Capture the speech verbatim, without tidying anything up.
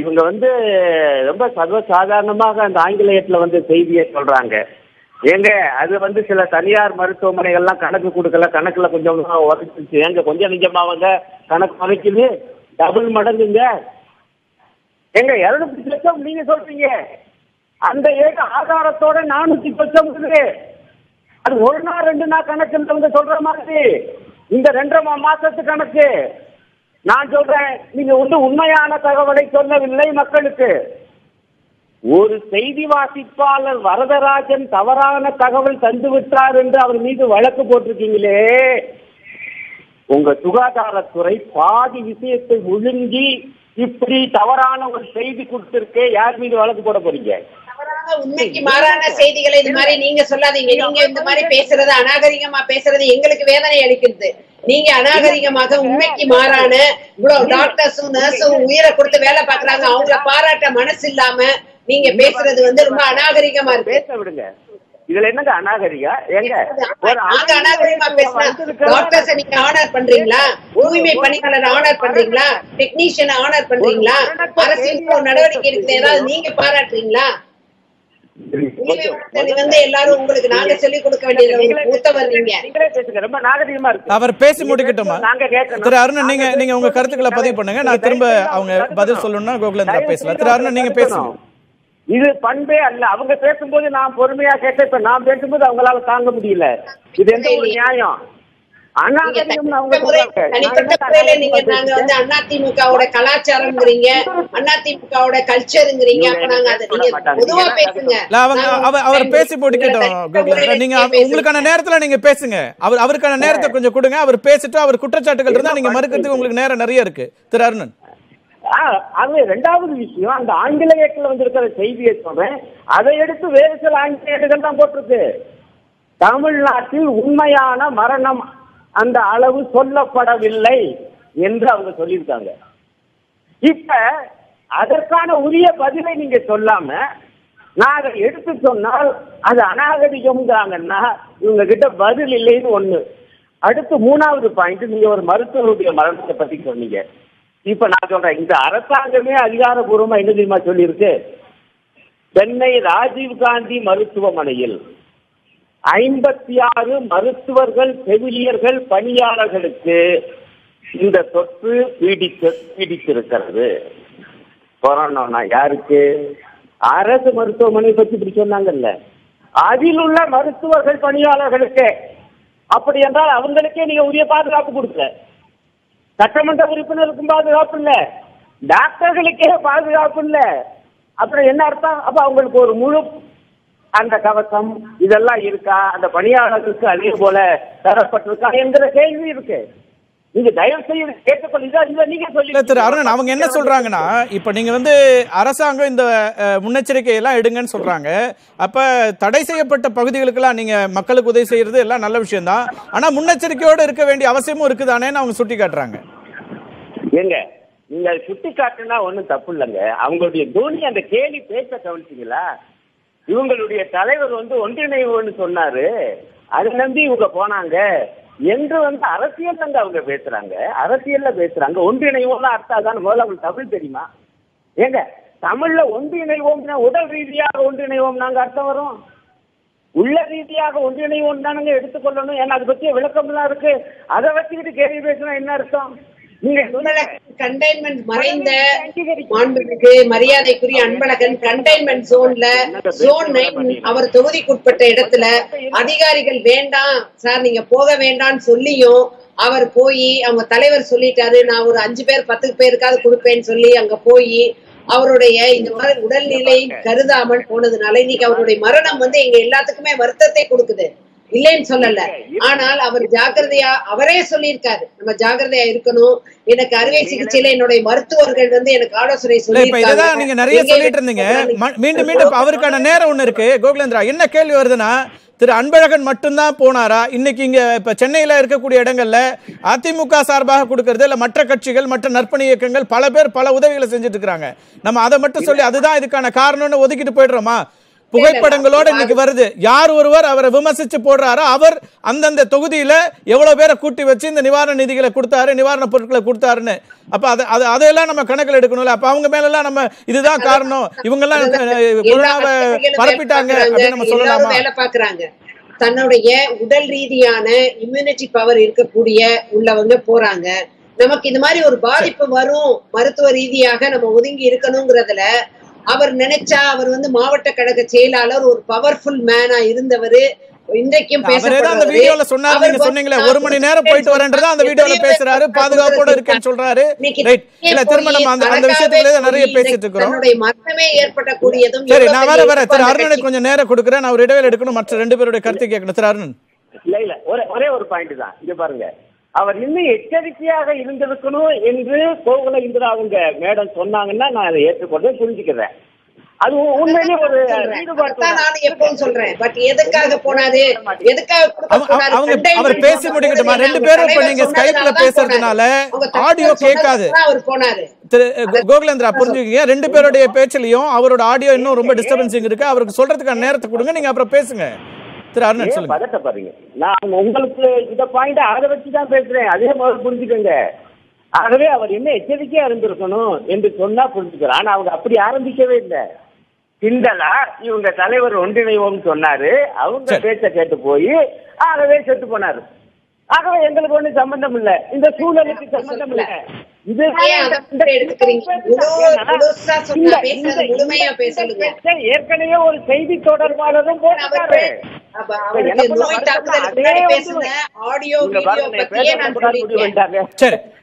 இவங்க வந்து ரொம்ப சர்வசாதாரணமாக அந்த ஆங்கிலேயத்தில் வந்து செய்தியை சொல்றாங்க. ஏங்க அது வந்து சில தனியார் மருத்துவமனைகள்லாம் கணக்கு கொடுக்கல, கணக்குல கொஞ்சம் உரைச்சிச்சு. ஏங்க கொஞ்சம் நிஜமாவங்க கணக்கு உரைக்குது, டபுள் மடங்குங்க. எங்க இருநூத்தி லட்சம் நீங்க சொல்றீங்க, அந்த ஏக ஆதாரத்தோட நானூத்தி லட்சம் இருக்குது. அது ஒரு நாள் ரெண்டு நாள் கணக்குன்றவங்க சொல்ற மாதிரி இந்த ரெண்டரை மாசத்து கணக்கு. நான் சொல்றேன், நீங்க வந்து உண்மையான தகவலை சொல்லவில்லை மக்களுக்கு. ஒரு செய்தி வாசிப்பாளர் வரதராஜன் தவறான தகவல் தந்து விட்டார் என்று அவர் மீது வழக்கு போட்டிருக்கீங்களே, உங்க சுகாதாரத்துறை பாதி விஷயத்தை ஒழுங்கி இப்படி தவறான ஒரு செய்தி கொடுத்திருக்கே, யார் மீது வழக்கு போட போறீங்க? உண்மைக்கு மாறான செய்திகளை இந்த மாதிரி நீங்க சொல்லாதீங்க. நீங்க இந்த மாதிரி பேசுறது அநாகரிகமா பேசுறது எங்களுக்கு வேதனை அளிக்கிறது. நீங்க அநாகரிகமாக உண்மைக்கு மாறான இவ்வளவு டாக்டர்ஸும் நர்ஸும் உயிரை கொடுத்து வேலை பாக்குறாங்க, அவங்கள பாராட்ட மனசு இல்லாம நீங்க பேசுறது வந்து ரொம்ப அநாகரிகமா இருக்கு. பேச விடுங்க, இதுல என்னங்க அநாகரிகா? எங்க அநாகரிகமா பேசுறது? டாக்டர்ஸ் நீங்க ஆனர் பண்றீங்களா? தூய்மை பணியாளர் ஆனர் பண்றீங்களா? டெக்னீஷியன் ஆனர் பண்றீங்களா? அரசியல் நடவடிக்கை இருக்கிற ஏதாவது நீங்க பாராட்டுறீங்களா? அவர் பேசி முடிக்கட்டுமா? திரு அருணன், நீங்க நீங்க உங்க கருத்துக்களை பதிவு பண்ணுங்க. நான் திரும்ப அவங்க பதில் சொல்லணும்னா கோகுலன் பேசலாம். திரு அருணன், நீங்க பேசணும். இது பண்பே அல்ல. அவங்க பேசும்போது நான் பொறுமையா கேட்டேன், இப்ப நான் பேசும்போது அவங்களால தாங்க முடியல. இது எந்த ஒரு நியாயம்? அதிமுகவோட கலாச்சாரம் அதிமுகவோட கல்ச்சருங்கிறீங்க, பொதுவா பேசுங்க. அவர் பேசி போட்டுக்கிட்டோம். நீங்க உங்களுக்கான நேரத்துல நீங்க பேசுங்க. அவர் அவருக்கான நேரத்தை கொஞ்சம் கொடுங்க. அவர் பேசிட்டு அவர் குற்றச்சாட்டுகள் இருந்தா நீங்க மறுக்கிறதுக்கு உங்களுக்கு நேரம் நிறைய இருக்கு. திரு அருணன், அது ரெண்டாவது விஷயம். அந்த ஆங்கிலேயத்துல வந்திருக்கிற செய்தியை சொல்றேன், அதை எடுத்து வேறு சில ஆங்கிலேயர்கள் தான் போட்டிருக்கு. தமிழ்நாட்டில் உண்மையான மரணம் அந்த அளவு சொல்லப்படவில்லை என்று அவங்க சொல்லியிருக்காங்க. இப்ப அதற்கான உரிய பதிலை நீங்க சொல்லாம நான் அதை எடுத்து சொன்னால் அது அநாகரிகம்ங்கிறாங்கன்னா இவங்க கிட்ட பதில் இல்லைன்னு ஒண்ணு. அடுத்து மூணாவது பாயிண்ட், நீங்க ஒரு மருத்துவருடைய மரணத்தை பத்தி சொன்னீங்க. இப்ப நான் சொல்றேன், இந்த அரசாங்கமே அதிகாரபூர்வமா என்ன தெரியுமா சொல்லியிருக்கு? சென்னை ராஜீவ்காந்தி மருத்துவமனையில் ஐம்பத்தி ஆறு மருத்துவர்கள் செவிலியர்கள் பணியாளர்களுக்கு இந்த தொற்று பீடித்து பீடித்திருக்கிறது. கொரோனா யாருக்கு? அரசு மருத்துவமனை பத்தி இப்படி சொன்னாங்கல்ல, அதில் உள்ள மருத்துவர்கள் பணியாளர்களுக்கு. அப்படி என்றால் அவங்களுக்கே நீங்க உரிய பாதுகாப்பு கொடுக்கல, சட்டமன்ற உறுப்பினருக்கும் பாதுகாப்பு இல்ல, டாக்டர்களுக்கே பாதுகாப்பு இல்ல. அப்புறம் என்ன அர்த்தம்? அப்ப அவங்களுக்கு ஒரு முழு அந்த கவசம் இதெல்லாம் இருக்கா? அந்த பணியாளர்களுக்கு அதே போல தரப்பட்டிருக்கா என்கிற கேள்வி இருக்கு. நீங்க தயவு செய்து கேட்டுக்கொள்ள. திரு அருணன், அவங்க என்ன சொல்றாங்கன்னா, இப்ப நீங்க வந்து அரசாங்கம் இந்த முன்னெச்சரிக்கை எல்லாம் எடுங்கன்னு சொல்றாங்க. அப்ப தடை செய்யப்பட்ட பகுதிகளுக்கெல்லாம் நீங்க மக்களுக்கு உதவி செய்யறது எல்லாம் நல்ல விஷயம் தான். ஆனா முன்னெச்சரிக்கையோடு இருக்க வேண்டிய அவசியமும் இருக்குதானேன்னு அவங்க சுட்டி காட்டுறாங்க. ஏங்க நீங்க சுட்டி காட்டுனா ஒன்னும் தப்பு இல்லைங்க. அவங்களுடைய தோனி அந்த கேள்வி பேச கவனிச்சிங்களா? இவங்களுடைய தலைவர் வந்து ஒன்றிணைவுன்னு சொன்னாரு, அது நம்பி இவங்க போனாங்க என்று வந்து அரசியல் தாங்க அவங்க பேசுறாங்க. அரசியல்ல பேசுறாங்க ஒன்றிணைவோம்னா அர்த்தம் தான். முதல்ல அவங்களுக்கு தமிழ் தெரியுமா? ஏங்க தமிழ்ல ஒன்றிணைவோம்னா உடல் ரீதியாக ஒன்றிணைவோம்னாங்க அர்த்தம் வரும், உள்ள ரீதியாக ஒன்றிணைவோம் தானுங்க எடுத்துக்கொள்ளணும். ஏன்னா அது பத்திய விளக்கம் எல்லாம் இருக்கு. அதை வச்சுக்கிட்டு கேள்வி பேசினா என்ன அர்த்தம்? மரியாதைக்குரிய அன்பழகன், கண்டெய்ன்மெண்ட் ஜோன்ல ஜோன் நைன் அவர் தொகுதிக்குட்பட்ட இடத்துல அதிகாரிகள் வேண்டாம் சார் நீங்க போக வேண்டாம்னு சொல்லியும் அவர் போய் அவங்க தலைவர் சொல்லிட்டாரு நான் ஒரு அஞ்சு பேர் பத்து பேருக்காவது கொடுப்பேன்னு சொல்லி அங்க போய் அவருடைய இந்த மாதிரி உடல்நிலை கருதாமல் போனதுனால இன்னைக்கு அவருடைய மரணம் வந்து எங்க எல்லாத்துக்குமே வருத்தத்தை கொடுக்குது. இல்லைன்னு சொல்லல, ஆனால் அவர் ஜாக்கிரதையா அவரே சொல்லியிருக்காரு நம்ம ஜாக்கிரதையா இருக்கணும். எனக்கு அறுவை சிகிச்சையில என்னுடைய மருத்துவர்கள் வந்து எனக்கு ஆலோசனை சொல்லியிருக்காங்க. நீங்க நிறைய சொல்லிட்டு இருந்தீங்க. மீண்டும் மீண்டும் அவருக்கான நேரம் ஒண்ணு இருக்கு. கோகுலேந்திரா, என்ன கேள்வி வருதுன்னா, திரு அன்பழகன் மட்டும்தான் போனாரா? இன்னைக்கு இங்க இப்ப சென்னையில இருக்கக்கூடிய இடங்கள்ல அதிமுக சார்பாக கொடுக்கறது இல்ல, மற்ற கட்சிகள் மற்ற நற்பணி இயக்கங்கள் பல பேர் பல உதவிகளை செஞ்சுட்டு இருக்கிறாங்க. நம்ம அதை மட்டும் சொல்லி அதுதான் இதுக்கான காரணம்னு ஒதுக்கிட்டு போயிடுறோமா? புகைப்படங்களோட இன்னைக்கு வருது. யார் ஒருவர் அவரை விமர்சிச்சு போடுறாரோ அவர் அந்தந்த தொகுதியில எவ்வளவு பேரை கூட்டி வச்சு இந்த நிவாரண நிதிகளை கொடுத்தாரு, நிவாரண பொருட்களை கொடுத்தாருன்னு. அப்ப அது அதெல்லாம் நம்ம கணக்கில் எடுக்கணும்ல. அப்ப அவங்க மேல எல்லாம் நம்ம இதுதான் காரணம், இவங்க எல்லாம் கொரோனாவை பரப்பிட்டாங்க அப்படின்னு நம்ம சொல்லலாமா? தன்னுடைய உடல் ரீதியான இம்யூனிட்டி பவர் இருக்கக்கூடிய உள்ளவங்க போறாங்க. நமக்கு இந்த மாதிரி ஒரு பாதிப்பு வரும், மருத்துவ ரீதியாக நம்ம ஒதுங்கி இருக்கணுங்கிறதுல அவர் நினைச்சா, அவர் வந்து மாவட்ட கழக செயலாளர் ஒரு பவர்ஃபுல் மேனா இருந்தவரு. இன்றைக்கும் ஒரு மணி நேரம் போயிட்டு வரேன்றதா அந்த வீடியோல பேசுறாரு, பாதுகாப்போட இருக்கேன்னு சொல்றாரு. மரணமே ஏற்படக்கூடியதும். சரி, நான் வேற வேற திரு அருணனுக்கு கொஞ்சம் நேரம் கொடுக்குறேன், நான் ஒரு இடைவேளை எடுக்கணும், மற்ற ரெண்டு பேருடைய கருத்தை கேட்கணும். திரு அருணன், இல்ல இல்ல ஒரே ஒரு பாயிண்ட் தான். இங்க பாருங்க, அவர் இன்னும் எச்சரிக்கையாக இருந்திருக்கணும் என்று கோகுல இந்திரா அவங்க மேடம் சொன்னாங்கன்னா நான் அதை ஏற்றுக்கொண்டு புரிஞ்சுக்கிறேன். அது உண்மையிலேயே ஒரு கோகுலேந்திரா புரிஞ்சுக்கீங்க. ரெண்டு பேருடைய பேச்சிலையும் அவரோட ஆடியோ இன்னும் ரொம்ப டிஸ்டர்பன்சிங் இருக்கு. அவருக்கு சொல்றதுக்கான நேரத்தை கொடுங்க, நீங்க அப்புறம் பேசுங்க. நான் உங்களுக்கு இந்த பாயிண்ட் அதை வச்சுதான் பேசுறேன், அதே மாதிரி புரிஞ்சுக்கோங்க. ஆகவே அவர் என்ன எச்சரிக்கையா இருந்திருக்கணும் என்று சொன்னா புரிஞ்சுக்கிறேன். ஆனா அவங்க அப்படி ஆரம்பிக்கவே இல்லை. கிண்டலா இவங்க தலைவர் ஒன்றிணைவோம்னு சொன்னாரு, அவங்க பேச்ச கேட்டு போய் ஆகவே செத்து போனாரு. ஆகவே எங்களுக்கு ஒண்ணு சம்பந்தம் இல்ல, இந்த சூழலுக்கு சம்பந்தம் இல்ல. இது ஏற்கனவே ஒரு செய்தி தொடர்பாளரும் போட்டாரு. சரி,